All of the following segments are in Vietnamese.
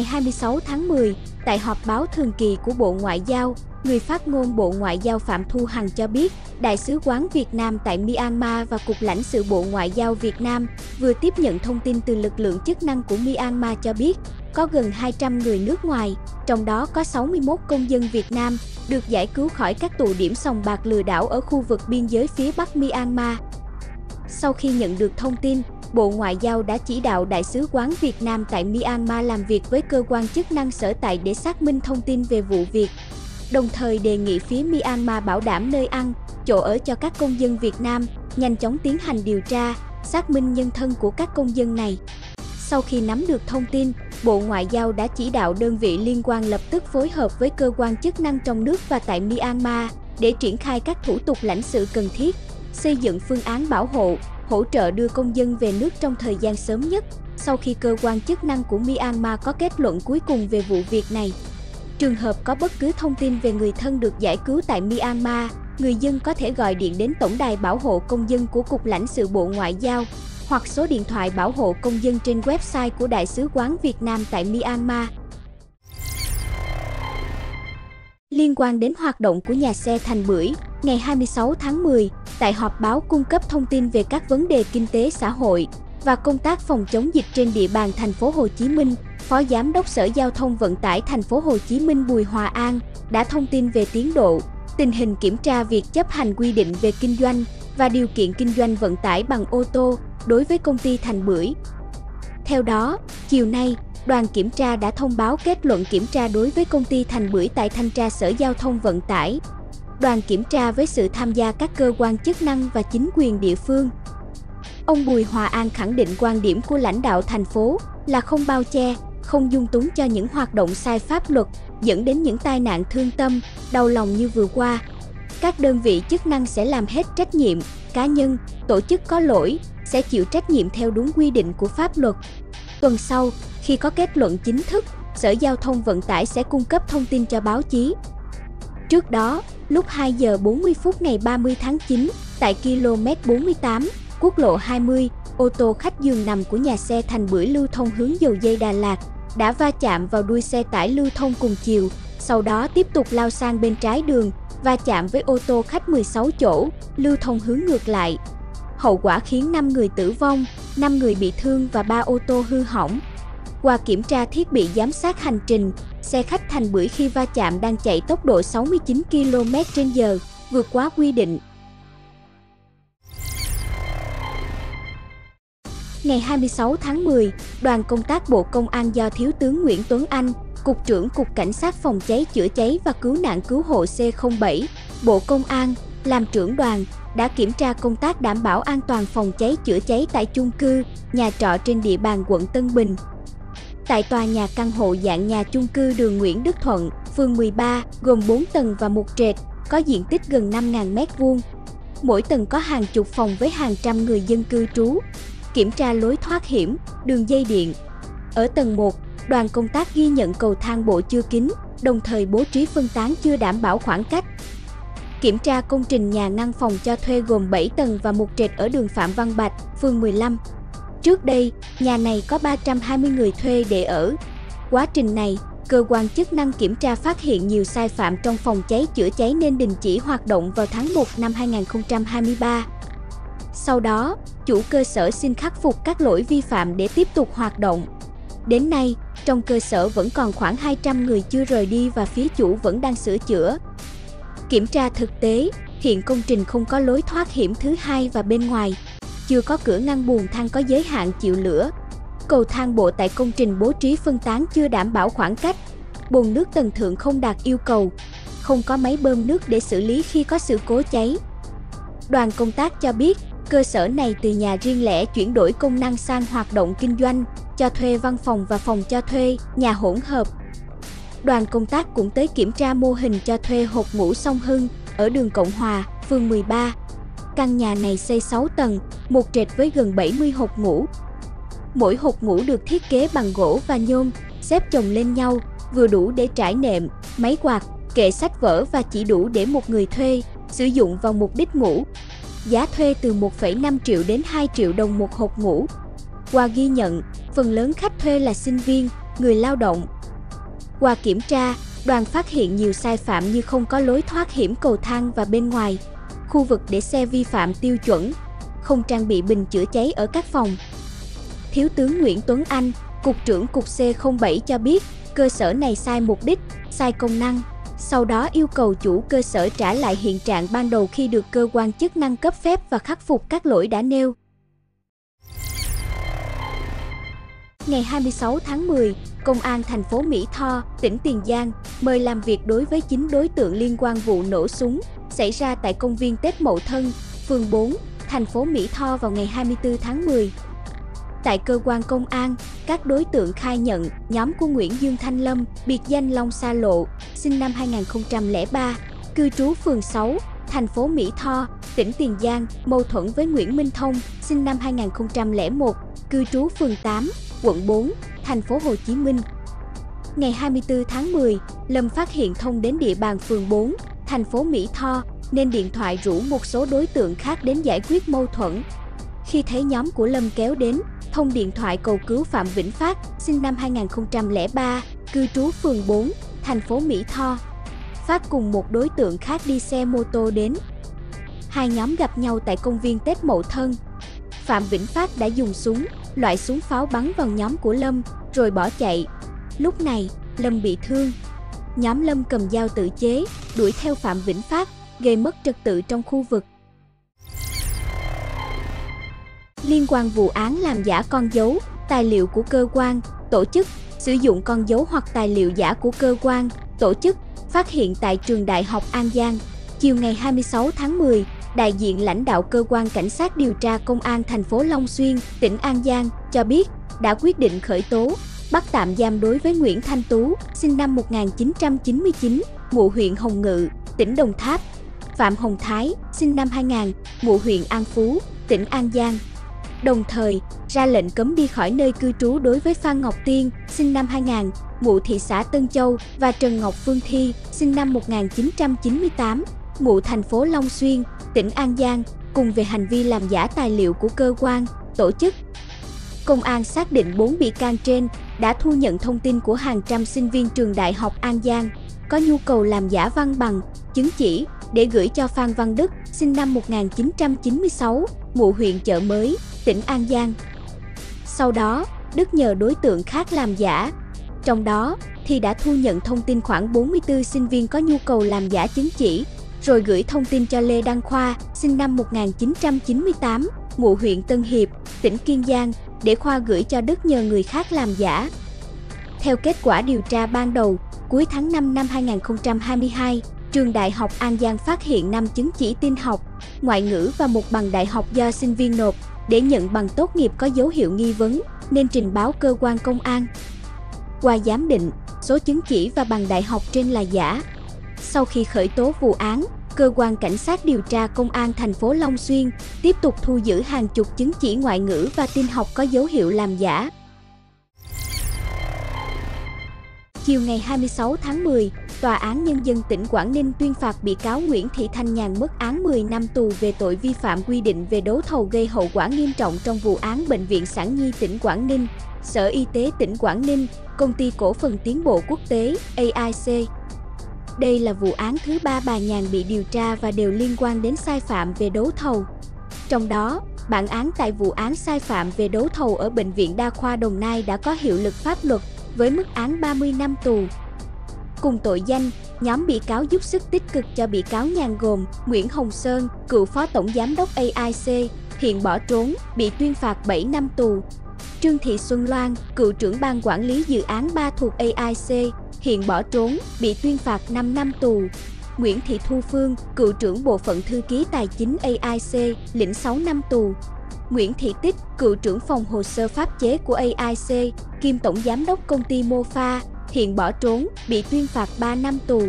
Ngày 26 tháng 10, tại họp báo thường kỳ của Bộ Ngoại giao, người phát ngôn Bộ Ngoại giao Phạm Thu Hằng cho biết, Đại sứ quán Việt Nam tại Myanmar và Cục lãnh sự Bộ Ngoại giao Việt Nam vừa tiếp nhận thông tin từ lực lượng chức năng của Myanmar cho biết, có gần 200 người nước ngoài, trong đó có 61 công dân Việt Nam, được giải cứu khỏi các tụ điểm sòng bạc lừa đảo ở khu vực biên giới phía Bắc Myanmar. Sau khi nhận được thông tin, Bộ Ngoại giao đã chỉ đạo Đại sứ quán Việt Nam tại Myanmar làm việc với cơ quan chức năng sở tại để xác minh thông tin về vụ việc, đồng thời đề nghị phía Myanmar bảo đảm nơi ăn, chỗ ở cho các công dân Việt Nam, nhanh chóng tiến hành điều tra, xác minh nhân thân của các công dân này. Sau khi nắm được thông tin, Bộ Ngoại giao đã chỉ đạo đơn vị liên quan lập tức phối hợp với cơ quan chức năng trong nước và tại Myanmar để triển khai các thủ tục lãnh sự cần thiết, xây dựng phương án bảo hộ, hỗ trợ đưa công dân về nước trong thời gian sớm nhất, sau khi cơ quan chức năng của Myanmar có kết luận cuối cùng về vụ việc này. Trường hợp có bất cứ thông tin về người thân được giải cứu tại Myanmar, người dân có thể gọi điện đến Tổng đài Bảo hộ Công dân của Cục lãnh sự Bộ Ngoại giao hoặc số điện thoại bảo hộ công dân trên website của Đại sứ quán Việt Nam tại Myanmar. Liên quan đến hoạt động của nhà xe Thành Bưởi, ngày 26 tháng 10, tại họp báo cung cấp thông tin về các vấn đề kinh tế xã hội và công tác phòng chống dịch trên địa bàn thành phố Hồ Chí Minh, Phó Giám đốc Sở Giao thông Vận tải thành phố Hồ Chí Minh Bùi Hòa An đã thông tin về tiến độ, tình hình kiểm tra việc chấp hành quy định về kinh doanh và điều kiện kinh doanh vận tải bằng ô tô đối với công ty Thành Bưởi. Theo đó, chiều nay, đoàn kiểm tra đã thông báo kết luận kiểm tra đối với công ty Thành Bưởi tại Thanh tra Sở Giao thông Vận tải. Đoàn kiểm tra với sự tham gia các cơ quan chức năng và chính quyền địa phương. Ông Bùi Hòa An khẳng định quan điểm của lãnh đạo thành phố là không bao che, không dung túng cho những hoạt động sai pháp luật, dẫn đến những tai nạn thương tâm, đau lòng như vừa qua. Các đơn vị chức năng sẽ làm hết trách nhiệm, cá nhân, tổ chức có lỗi sẽ chịu trách nhiệm theo đúng quy định của pháp luật. Tuần sau, khi có kết luận chính thức, Sở Giao thông Vận tải sẽ cung cấp thông tin cho báo chí. Trước đó, lúc 2 giờ 40 phút ngày 30 tháng 9, tại km 48, quốc lộ 20, ô tô khách giường nằm của nhà xe Thành Bưởi lưu thông hướng Dầu Giây Đà Lạt đã va chạm vào đuôi xe tải lưu thông cùng chiều, sau đó tiếp tục lao sang bên trái đường, va chạm với ô tô khách 16 chỗ, lưu thông hướng ngược lại. Hậu quả khiến 5 người tử vong, 5 người bị thương và 3 ô tô hư hỏng. Qua kiểm tra thiết bị giám sát hành trình, xe khách Thành Bưởi khi va chạm đang chạy tốc độ 69 km/h, vượt quá quy định. Ngày 26 tháng 10, đoàn công tác Bộ Công an do Thiếu tướng Nguyễn Tuấn Anh, Cục trưởng Cục Cảnh sát phòng cháy chữa cháy và cứu nạn cứu hộ C07, Bộ Công an, làm trưởng đoàn, đã kiểm tra công tác đảm bảo an toàn phòng cháy chữa cháy tại chung cư, nhà trọ trên địa bàn quận Tân Bình. Tại tòa nhà căn hộ dạng nhà chung cư đường Nguyễn Đức Thuận, phường 13, gồm 4 tầng và một trệt, có diện tích gần 5.000 m². Mỗi tầng có hàng chục phòng với hàng trăm người dân cư trú. Kiểm tra lối thoát hiểm, đường dây điện. Ở tầng 1, đoàn công tác ghi nhận cầu thang bộ chưa kín, đồng thời bố trí phân tán chưa đảm bảo khoảng cách. Kiểm tra công trình nhà ngăn phòng cho thuê gồm 7 tầng và một trệt ở đường Phạm Văn Bạch, phường 15. Trước đây, nhà này có 320 người thuê để ở. Quá trình này, cơ quan chức năng kiểm tra phát hiện nhiều sai phạm trong phòng cháy chữa cháy nên đình chỉ hoạt động vào tháng 1 năm 2023. Sau đó, chủ cơ sở xin khắc phục các lỗi vi phạm để tiếp tục hoạt động. Đến nay, trong cơ sở vẫn còn khoảng 200 người chưa rời đi và phía chủ vẫn đang sửa chữa. Kiểm tra thực tế, hiện công trình không có lối thoát hiểm thứ hai và bên ngoài, chưa có cửa ngăn buồng thang có giới hạn chịu lửa. Cầu thang bộ tại công trình bố trí phân tán chưa đảm bảo khoảng cách. Bồn nước tầng thượng không đạt yêu cầu. Không có máy bơm nước để xử lý khi có sự cố cháy. Đoàn công tác cho biết, cơ sở này từ nhà riêng lẻ chuyển đổi công năng sang hoạt động kinh doanh, cho thuê văn phòng và phòng cho thuê, nhà hỗn hợp. Đoàn công tác cũng tới kiểm tra mô hình cho thuê hộp ngủ Sông Hưng ở đường Cộng Hòa, phường 13. Căn nhà này xây 6 tầng, một trệt với gần 70 hộp ngủ. Mỗi hộp ngủ được thiết kế bằng gỗ và nhôm, xếp chồng lên nhau, vừa đủ để trải nệm, máy quạt, kệ sách vở và chỉ đủ để một người thuê, sử dụng vào mục đích ngủ. Giá thuê từ 1,5 triệu đến 2 triệu đồng một hộp ngủ. Qua ghi nhận, phần lớn khách thuê là sinh viên, người lao động. Qua kiểm tra, đoàn phát hiện nhiều sai phạm như không có lối thoát hiểm cầu thang và bên ngoài, khu vực để xe vi phạm tiêu chuẩn, không trang bị bình chữa cháy ở các phòng. Thiếu tướng Nguyễn Tuấn Anh, Cục trưởng Cục C07 cho biết cơ sở này sai mục đích, sai công năng, sau đó yêu cầu chủ cơ sở trả lại hiện trạng ban đầu khi được cơ quan chức năng cấp phép và khắc phục các lỗi đã nêu. Ngày 26 tháng 10, Công an thành phố Mỹ Tho, tỉnh Tiền Giang mời làm việc đối với 9 đối tượng liên quan vụ nổ súng xảy ra tại công viên Tết Mậu Thân, phường 4, thành phố Mỹ Tho vào ngày 24 tháng 10. Tại cơ quan công an, các đối tượng khai nhận nhóm của Nguyễn Dương Thanh Lâm, biệt danh Long Sa Lộ, sinh năm 2003, cư trú phường 6, thành phố Mỹ Tho, tỉnh Tiền Giang, mâu thuẫn với Nguyễn Minh Thông, sinh năm 2001, cư trú phường 8, quận 4, thành phố Hồ Chí Minh. Ngày 24 tháng 10, Lâm phát hiện Thông đến địa bàn phường 4, thành phố Mỹ Tho, nên điện thoại rủ một số đối tượng khác đến giải quyết mâu thuẫn. Khi thấy nhóm của Lâm kéo đến, Thông điện thoại cầu cứu Phạm Vĩnh Phát, sinh năm 2003, cư trú phường 4, thành phố Mỹ Tho. Phát cùng một đối tượng khác đi xe mô tô đến. Hai nhóm gặp nhau tại công viên Tết Mậu Thân. Phạm Vĩnh Phát đã dùng súng, loại súng pháo bắn vào nhóm của Lâm, rồi bỏ chạy. Lúc này, Lâm bị thương. Nhóm Lâm cầm dao tự chế, đuổi theo Phạm Vĩnh Phát, gây mất trật tự trong khu vực. Liên quan vụ án làm giả con dấu, tài liệu của cơ quan, tổ chức, sử dụng con dấu hoặc tài liệu giả của cơ quan, tổ chức, phát hiện tại Trường Đại học An Giang. Chiều ngày 26 tháng 10, đại diện lãnh đạo cơ quan cảnh sát điều tra công an thành phố Long Xuyên, tỉnh An Giang cho biết đã quyết định khởi tố, bắt tạm giam đối với Nguyễn Thanh Tú, sinh năm 1999, ngụ huyện Hồng Ngự, tỉnh Đồng Tháp, Phạm Hồng Thái, sinh năm 2000, ngụ huyện An Phú, tỉnh An Giang. Đồng thời, ra lệnh cấm đi khỏi nơi cư trú đối với Phan Ngọc Tiên, sinh năm 2000, ngụ thị xã Tân Châu và Trần Ngọc Phương Thi, sinh năm 1998, ngụ thành phố Long Xuyên, tỉnh An Giang, cùng về hành vi làm giả tài liệu của cơ quan, tổ chức. Công an xác định 4 bị can trên đã thu nhận thông tin của hàng trăm sinh viên trường Đại học An Giang có nhu cầu làm giả văn bằng, chứng chỉ để gửi cho Phan Văn Đức, sinh năm 1996, ngụ huyện Chợ Mới, tỉnh An Giang. Sau đó, Đức nhờ đối tượng khác làm giả. Trong đó, Thi đã thu nhận thông tin khoảng 44 sinh viên có nhu cầu làm giả chứng chỉ, rồi gửi thông tin cho Lê Đăng Khoa, sinh năm 1998, ngụ huyện Tân Hiệp, tỉnh Kiên Giang, để Khoa gửi cho Đức nhờ người khác làm giả. Theo kết quả điều tra ban đầu, cuối tháng 5 năm 2022, Trường Đại học An Giang phát hiện 5 chứng chỉ tin học, ngoại ngữ và một bằng đại học do sinh viên nộp để nhận bằng tốt nghiệp có dấu hiệu nghi vấn, nên trình báo cơ quan công an. Qua giám định, số chứng chỉ và bằng đại học trên là giả. Sau khi khởi tố vụ án, cơ quan cảnh sát điều tra công an thành phố Long Xuyên tiếp tục thu giữ hàng chục chứng chỉ ngoại ngữ và tin học có dấu hiệu làm giả. Chiều ngày 26 tháng 10, Tòa án Nhân dân tỉnh Quảng Ninh tuyên phạt bị cáo Nguyễn Thị Thanh Nhàn mức án 10 năm tù về tội vi phạm quy định về đấu thầu gây hậu quả nghiêm trọng trong vụ án Bệnh viện Sản Nhi tỉnh Quảng Ninh, Sở Y tế tỉnh Quảng Ninh, Công ty Cổ phần Tiến bộ Quốc tế AIC. Đây là vụ án thứ 3 bà Nhàn bị điều tra và đều liên quan đến sai phạm về đấu thầu. Trong đó, bản án tại vụ án sai phạm về đấu thầu ở Bệnh viện Đa khoa Đồng Nai đã có hiệu lực pháp luật với mức án 30 năm tù. Cùng tội danh, nhóm bị cáo giúp sức tích cực cho bị cáo Nhàn gồm Nguyễn Hồng Sơn, cựu phó tổng giám đốc AIC, hiện bỏ trốn, bị tuyên phạt 7 năm tù. Trương Thị Xuân Loan, cựu trưởng ban quản lý dự án 3 thuộc AIC, hiện bỏ trốn, bị tuyên phạt 5 năm tù. Nguyễn Thị Thu Phương, cựu trưởng bộ phận thư ký tài chính AIC, lĩnh 6 năm tù. Nguyễn Thị Tích, cựu trưởng phòng hồ sơ pháp chế của AIC, kiêm tổng giám đốc công ty Mofa, hiện bỏ trốn, bị tuyên phạt 3 năm tù.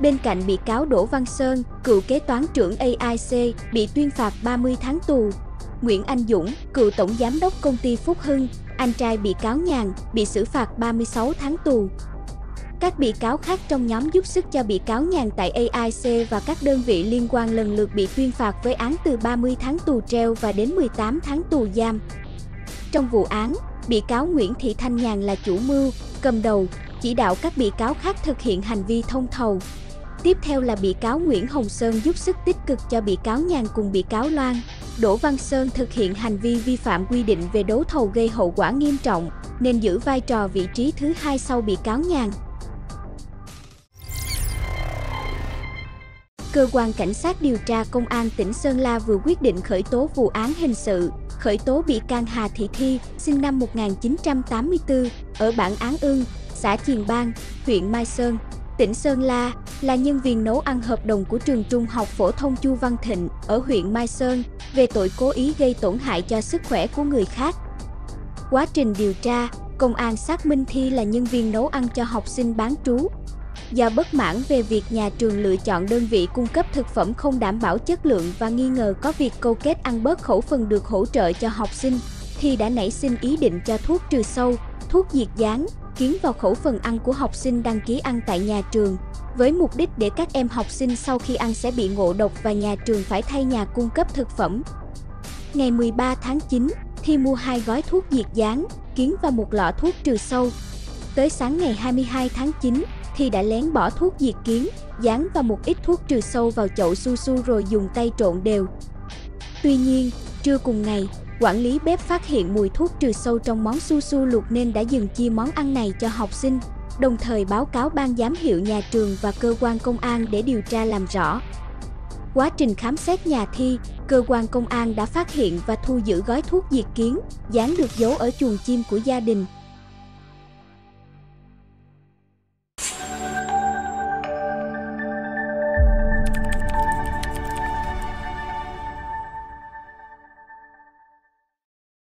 Bên cạnh bị cáo Đỗ Văn Sơn, cựu kế toán trưởng AIC, bị tuyên phạt 30 tháng tù. Nguyễn Anh Dũng, cựu tổng giám đốc công ty Phúc Hưng, anh trai bị cáo Nhàn, bị xử phạt 36 tháng tù. Các bị cáo khác trong nhóm giúp sức cho bị cáo Nhàn tại AIC và các đơn vị liên quan lần lượt bị tuyên phạt với án từ 30 tháng tù treo và đến 18 tháng tù giam. Trong vụ án, bị cáo Nguyễn Thị Thanh Nhàn là chủ mưu, cầm đầu, chỉ đạo các bị cáo khác thực hiện hành vi thông thầu. Tiếp theo là bị cáo Nguyễn Hồng Sơn giúp sức tích cực cho bị cáo Nhàn cùng bị cáo Loan, Đỗ Văn Sơn thực hiện hành vi vi phạm quy định về đấu thầu gây hậu quả nghiêm trọng, nên giữ vai trò vị trí thứ hai sau bị cáo Nhàn. Cơ quan Cảnh sát điều tra Công an tỉnh Sơn La vừa quyết định khởi tố vụ án hình sự, khởi tố bị can Hà Thị Thi, sinh năm 1984, ở bản Án Ưng, xã Chiền Bang, huyện Mai Sơn, tỉnh Sơn La, là nhân viên nấu ăn hợp đồng của trường Trung học phổ thông Chu Văn Thịnh ở huyện Mai Sơn về tội cố ý gây tổn hại cho sức khỏe của người khác. Quá trình điều tra, công an xác minh Thi là nhân viên nấu ăn cho học sinh bán trú. Do bất mãn về việc nhà trường lựa chọn đơn vị cung cấp thực phẩm không đảm bảo chất lượng và nghi ngờ có việc câu kết ăn bớt khẩu phần được hỗ trợ cho học sinh, Thi đã nảy sinh ý định cho thuốc trừ sâu, thuốc diệt gián, kiến vào khẩu phần ăn của học sinh đăng ký ăn tại nhà trường, với mục đích để các em học sinh sau khi ăn sẽ bị ngộ độc và nhà trường phải thay nhà cung cấp thực phẩm. Ngày 13 tháng 9, Thi mua 2 gói thuốc diệt gián, kiến và 1 lọ thuốc trừ sâu. Tới sáng ngày 22 tháng 9, Thi đã lén bỏ thuốc diệt kiến, gián và 1 ít thuốc trừ sâu vào chậu su su rồi dùng tay trộn đều. Tuy nhiên, trưa cùng ngày, quản lý bếp phát hiện mùi thuốc trừ sâu trong món su su luộc nên đã dừng chia món ăn này cho học sinh, đồng thời báo cáo ban giám hiệu nhà trường và cơ quan công an để điều tra làm rõ. Quá trình khám xét nhà Thi, cơ quan công an đã phát hiện và thu giữ gói thuốc diệt kiến, gián được giấu ở chuồng chim của gia đình,